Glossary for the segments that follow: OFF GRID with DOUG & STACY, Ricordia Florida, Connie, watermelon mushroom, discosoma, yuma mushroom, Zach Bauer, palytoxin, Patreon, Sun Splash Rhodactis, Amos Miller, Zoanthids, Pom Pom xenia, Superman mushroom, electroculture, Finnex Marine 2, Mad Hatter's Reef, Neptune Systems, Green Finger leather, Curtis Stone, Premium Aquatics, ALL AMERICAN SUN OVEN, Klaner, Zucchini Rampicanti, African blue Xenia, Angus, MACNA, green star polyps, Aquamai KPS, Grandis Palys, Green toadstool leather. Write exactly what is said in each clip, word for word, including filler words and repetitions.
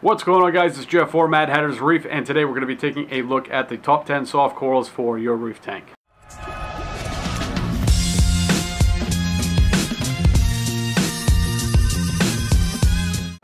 What's going on, guys? It's Jeff for Mad Hatter's Reef, and today we're going to be taking a look at the top ten soft corals for your reef tank.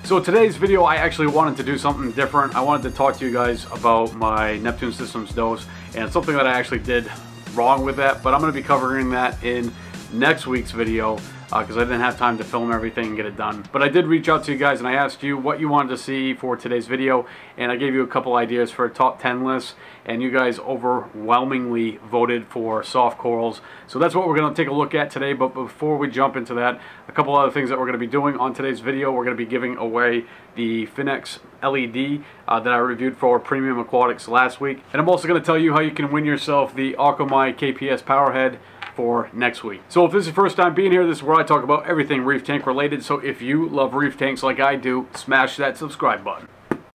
So today's video, I actually wanted to do something different. I wanted to talk to you guys about my Neptune Systems dose and something that I actually did wrong with that, but I'm going to be covering that in next week's video, because uh, I didn't have time to film everything and get it done. But I did reach out to you guys and I asked you what you wanted to see for today's video, and I gave you a couple ideas for a top ten list, and you guys overwhelmingly voted for soft corals. So that's what we're going to take a look at today. But before we jump into that, a couple other things that we're going to be doing on today's video. We're going to be giving away the Finnex L E D uh, that I reviewed for Premium Aquatics last week. And I'm also going to tell you how you can win yourself the Aquamai K P S Powerhead for next week. So if this is your first time being here, this is where I talk about everything reef tank related. So if you love reef tanks like I do, smash that subscribe button.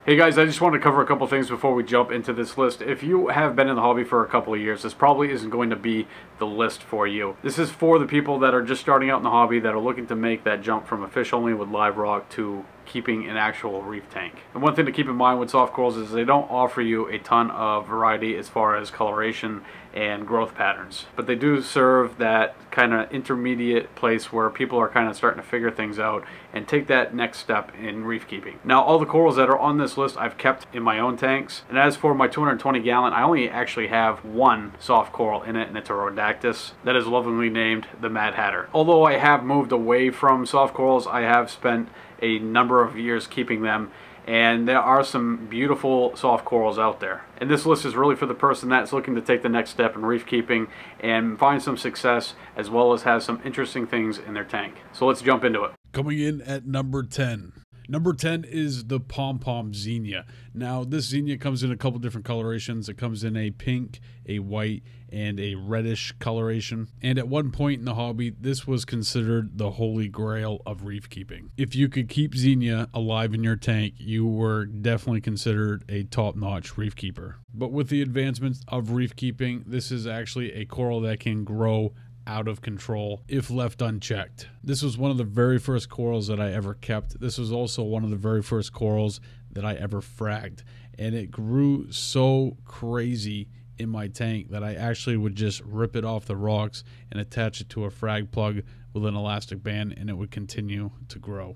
Hey guys, I just wanted to cover a couple things before we jump into this list. If you have been in the hobby for a couple of years, this probably isn't going to be the list for you. This is for the people that are just starting out in the hobby, that are looking to make that jump from a fish only with live rock to keeping an actual reef tank. And one thing to keep in mind with soft corals is they don't offer you a ton of variety as far as coloration and growth patterns, but they do serve that kind of intermediate place where people are kind of starting to figure things out and take that next step in reef keeping. Now, all the corals that are on this list I've kept in my own tanks, and as for my two hundred twenty gallon, I only actually have one soft coral in it, and it's a Rhodactis that is lovingly named the Mad Hatter. Although I have moved away from soft corals, I have spent a number of years keeping them, and there are some beautiful soft corals out there. And this list is really for the person that's looking to take the next step in reef keeping and find some success, as well as have some interesting things in their tank. So let's jump into it. Coming in at number ten. Number ten is the Pom Pom Xenia. Now, this Xenia comes in a couple different colorations. It comes in a pink, a white, and a reddish coloration. And at one point in the hobby, this was considered the holy grail of reef keeping. If you could keep Xenia alive in your tank, you were definitely considered a top-notch reef keeper. But with the advancements of reef keeping, this is actually a coral that can grow out of control if left unchecked. This was one of the very first corals that I ever kept. This was also one of the very first corals that I ever fragged, and it grew so crazy in my tank that I actually would just rip it off the rocks and attach it to a frag plug with an elastic band, and it would continue to grow.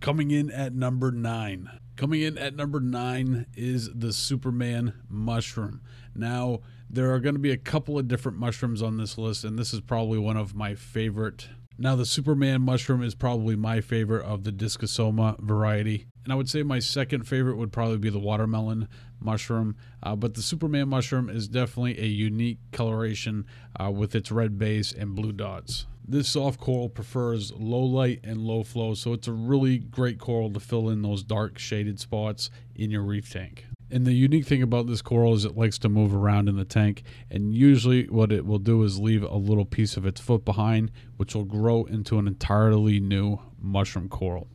Coming in at number nine. Coming in at number nine is the Superman mushroom. Now, there are going to be a couple of different mushrooms on this list, and this is probably one of my favorite. Now, the Superman mushroom is probably my favorite of the discosoma variety, and I would say my second favorite would probably be the watermelon mushroom, uh, but the Superman mushroom is definitely a unique coloration uh, with its red base and blue dots. This soft coral prefers low light and low flow, so it's a really great coral to fill in those dark shaded spots in your reef tank. And the unique thing about this coral is it likes to move around in the tank, and usually what it will do is leave a little piece of its foot behind, which will grow into an entirely new mushroom coral.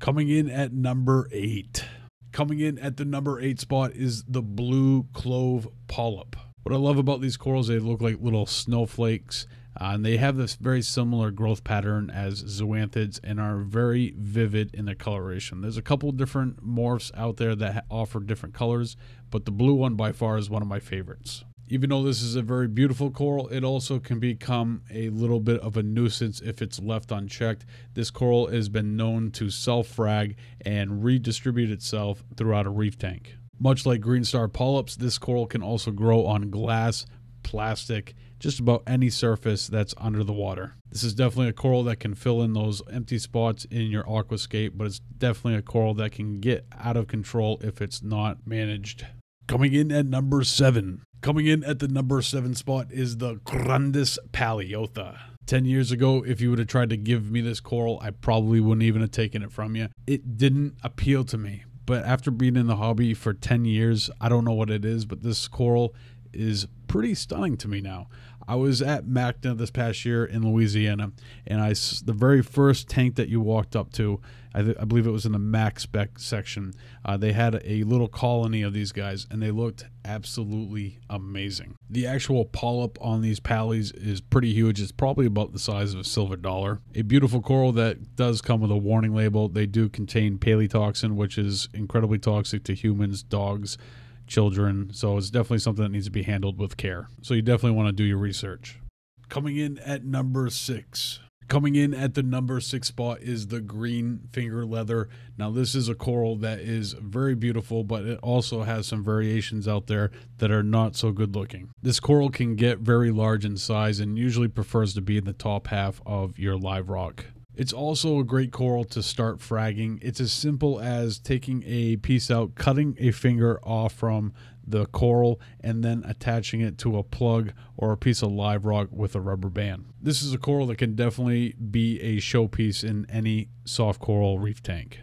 Coming in at number eight. Coming in at the number eight spot is the blue clove polyp. What I love about these corals, they look like little snowflakes, uh, and they have this very similar growth pattern as zoanthids and are very vivid in their coloration. There's a couple different morphs out there that offer different colors, but the blue one by far is one of my favorites. Even though this is a very beautiful coral, it also can become a little bit of a nuisance if it's left unchecked. This coral has been known to self-frag and redistribute itself throughout a reef tank. Much like green star polyps, this coral can also grow on glass, plastic, just about any surface that's under the water. This is definitely a coral that can fill in those empty spots in your aquascape, but it's definitely a coral that can get out of control if it's not managed. Coming in at number seven. Coming in at the number seven spot is the Grandis Palys. Ten years ago, if you would have tried to give me this coral, I probably wouldn't even have taken it from you. It didn't appeal to me, but after being in the hobby for ten years, I don't know what it is, but this coral is pretty stunning to me now. I was at MACNA this past year in Louisiana, and I the very first tank that you walked up to, I, th I believe it was in the Max Spec section, uh, they had a little colony of these guys, and they looked absolutely amazing. The actual polyp on these pallies is pretty huge. It's probably about the size of a silver dollar. A beautiful coral that does come with a warning label. They do contain palytoxin, which is incredibly toxic to humans, dogs, children, so it's definitely something that needs to be handled with care. So you definitely want to do your research. Coming in at number six. Coming in at the number six spot is the green finger leather. Now this is a coral that is very beautiful, but it also has some variations out there that are not so good looking. This coral can get very large in size and usually prefers to be in the top half of your live rock. It's also a great coral to start fragging. It's as simple as taking a piece out, cutting a finger off from the coral, and then attaching it to a plug or a piece of live rock with a rubber band. This is a coral that can definitely be a showpiece in any soft coral reef tank.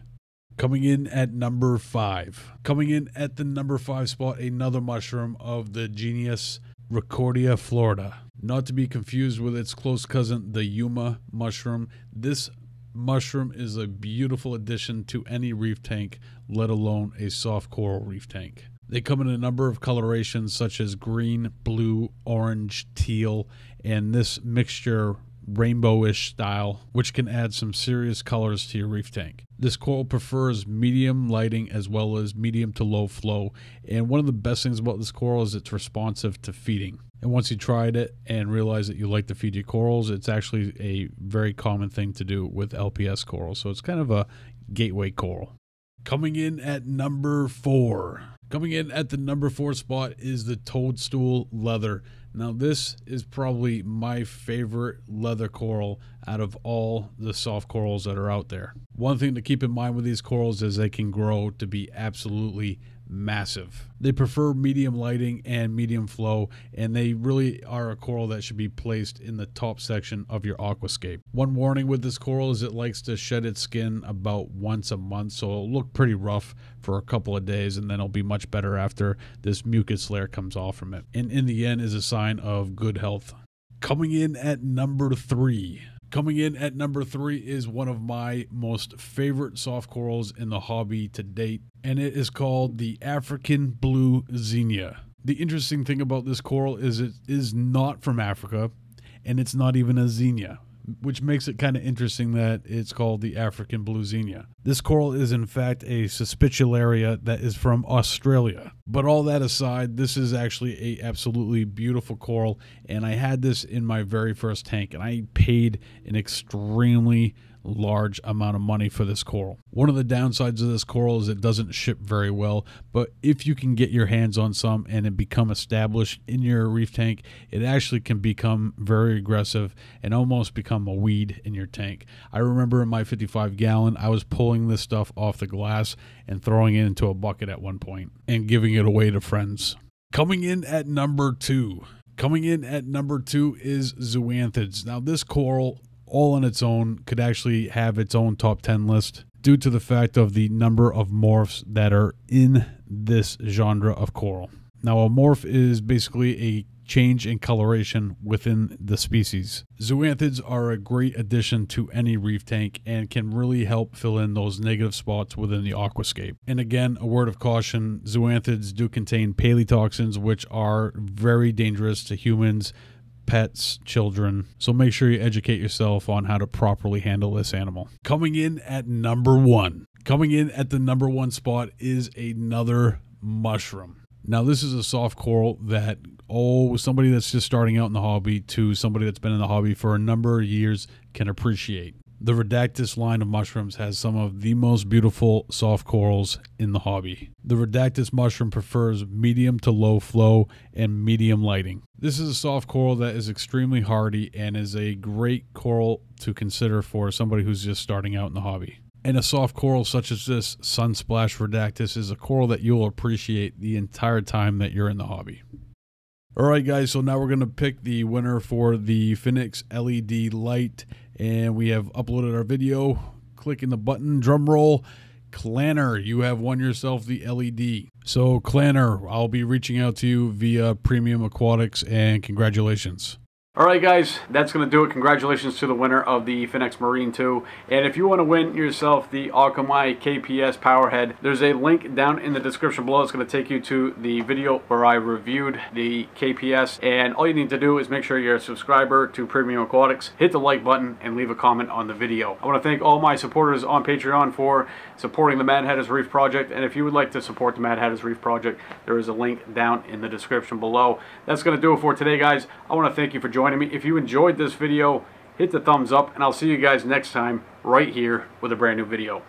Coming in at number five. Coming in at the number five spot, another mushroom of the genus Ricordia Florida. Not to be confused with its close cousin, the yuma mushroom. This mushroom is a beautiful addition to any reef tank, let alone a soft coral reef tank. They come in a number of colorations such as green, blue, orange, teal, and this mixture rainbowish style, which can add some serious colors to your reef tank. This coral prefers medium lighting as well as medium to low flow, and one of the best things about this coral is it's responsive to feeding. And once you tried it and realize that you like to feed your corals, it's actually a very common thing to do with L P S corals, so it's kind of a gateway coral. Coming in at number four. Coming in at the number four spot is the toadstool leather. Now this is probably my favorite leather coral out of all the soft corals that are out there. One thing to keep in mind with these corals is they can grow to be absolutely massive. They prefer medium lighting and medium flow, and they really are a coral that should be placed in the top section of your aquascape. One warning with this coral is it likes to shed its skin about once a month, so it'll look pretty rough for a couple of days, and then it'll be much better after this mucus layer comes off from it, and in the end is a sign of good health. Coming in at number three. Coming in at number three is one of my most favorite soft corals in the hobby to date, and it is called the African blue Xenia. The interesting thing about this coral is it is not from Africa, and it's not even a Xenia, which makes it kind of interesting that it's called the African blue Xenia. This coral is in fact a Suspitularia that is from Australia. But all that aside, this is actually a absolutely beautiful coral, and I had this in my very first tank, and I paid an extremely large amount of money for this coral. One of the downsides of this coral is it doesn't ship very well, but if you can get your hands on some and it become established in your reef tank, it actually can become very aggressive and almost become a weed in your tank. I remember in my fifty-five gallon, I was pulling this stuff off the glass and throwing it into a bucket at one point and giving it away to friends. Coming in at number two. Coming in at number two is Zoanthids. Now this coral all on its own could actually have its own top ten list due to the fact of the number of morphs that are in this genre of coral. Now a morph is basically a change in coloration within the species. Zoanthids are a great addition to any reef tank and can really help fill in those negative spots within the aquascape. And again, a word of caution, zoanthids do contain palytoxins, which are very dangerous to humans, pets, children, so make sure you educate yourself on how to properly handle this animal. Coming in at number one. Coming in at the number one spot is another mushroom. Now this is a soft coral that, oh, somebody that's just starting out in the hobby to somebody that's been in the hobby for a number of years can appreciate. The Rhodactis line of mushrooms has some of the most beautiful soft corals in the hobby. The Rhodactis mushroom prefers medium to low flow and medium lighting. This is a soft coral that is extremely hardy and is a great coral to consider for somebody who's just starting out in the hobby. And a soft coral such as this Sun Splash Rhodactis is a coral that you'll appreciate the entire time that you're in the hobby. All right, guys, so now we're going to pick the winner for the Finnex L E D light, and we have uploaded our video. Clicking the button, drum roll. Klaner, you have won yourself the L E D. So Klaner, I'll be reaching out to you via Premium Aquatics, and congratulations. Alright guys, that's going to do it. Congratulations to the winner of the Finnex Marine two. And if you want to win yourself the Aquamai K P S Powerhead, there's a link down in the description below. It's going to take you to the video where I reviewed the K P S. And all you need to do is make sure you're a subscriber to Premium Aquatics, hit the like button, and leave a comment on the video. I want to thank all my supporters on Patreon for supporting the Mad Hatter's Reef Project. And if you would like to support the Mad Hatter's Reef Project, there is a link down in the description below. That's going to do it for today, guys. I want to thank you for joining me. If you enjoyed this video, hit the thumbs up, and I'll see you guys next time right here with a brand new video.